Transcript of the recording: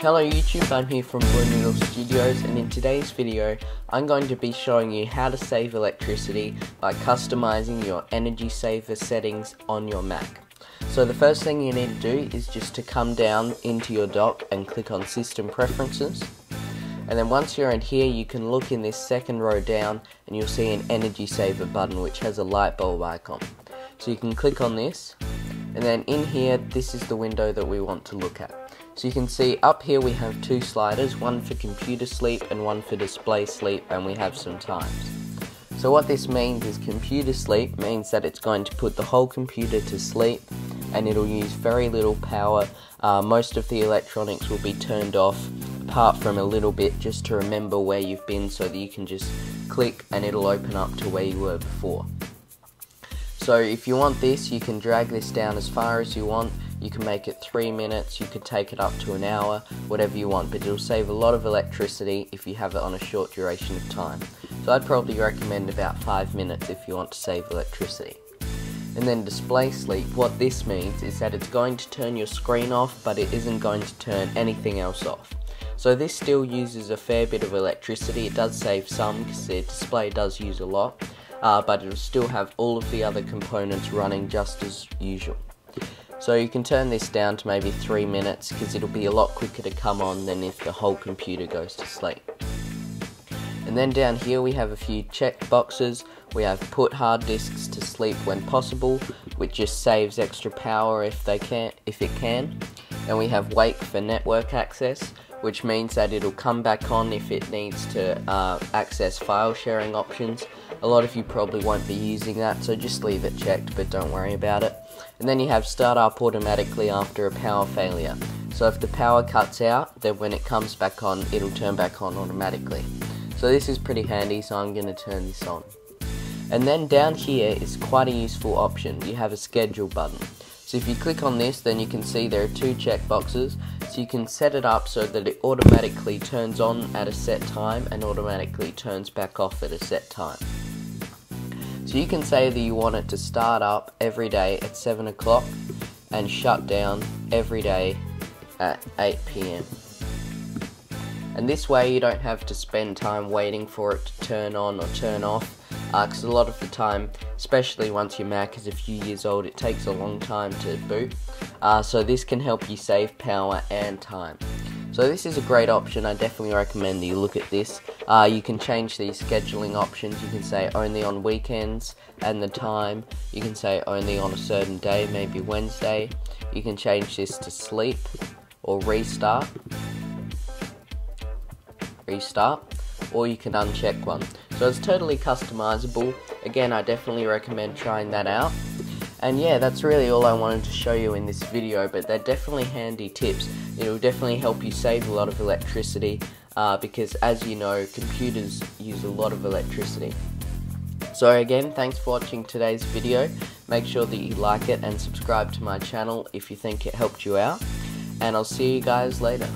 Hello YouTube, I'm here from Blue Noodle Studios, and in today's video I'm going to be showing you how to save electricity by customizing your energy saver settings on your Mac. So the first thing you need to do is just to come down into your dock and click on System Preferences, and then once you're in here you can look in this second row down and you'll see an energy saver button which has a light bulb icon. So you can click on this, and then in here this is the window that we want to look at. So you can see up here we have two sliders, one for computer sleep and one for display sleep, and we have some times. So what this means is computer sleep means that it's going to put the whole computer to sleep and it'll use very little power. Most of the electronics will be turned off apart from a little bit just to remember where you've been, so that you can just click and it'll open up to where you were before. So if you want this, you can drag this down as far as you want. You can make it 3 minutes, you could take it up to an hour, whatever you want, but it'll save a lot of electricity if you have it on a short duration of time. So I'd probably recommend about 5 minutes if you want to save electricity. And then display sleep, what this means is that it's going to turn your screen off, but it isn't going to turn anything else off. So this still uses a fair bit of electricity. It does save some because the display does use a lot, but it'll still have all of the other components running just as usual. So you can turn this down to maybe 3 minutes because it'll be a lot quicker to come on than if the whole computer goes to sleep. And then down here we have a few check boxes. We have put hard disks to sleep when possible, which just saves extra power if it can. And we have wake for network access, which means that it'll come back on if it needs to access file sharing options. A lot of you probably won't be using that, so just leave it checked, but don't worry about it. And then you have start up automatically after a power failure. So if the power cuts out, then when it comes back on, it'll turn back on automatically. So this is pretty handy, so I'm going to turn this on. And then down here is quite a useful option. You have a schedule button. So if you click on this, then you can see there are two checkboxes. So you can set it up so that it automatically turns on at a set time and automatically turns back off at a set time. So you can say that you want it to start up every day at 7 o'clock and shut down every day at 8 p.m. And this way you don't have to spend time waiting for it to turn on or turn off. Because a lot of the time, especially once your Mac is a few years old, it takes a long time to boot. So this can help you save power and time. So this is a great option. I definitely recommend that you look at this. You can change the scheduling options. You can say only on weekends and the time. You can say only on a certain day, maybe Wednesday. You can change this to sleep or restart. Or you can uncheck one. So it's totally customizable. Again, I definitely recommend trying that out. And yeah, that's really all I wanted to show you in this video, but they're definitely handy tips. It'll definitely help you save a lot of electricity because, as you know, computers use a lot of electricity. So again, thanks for watching today's video. Make sure that you like it and subscribe to my channel if you think it helped you out. And I'll see you guys later.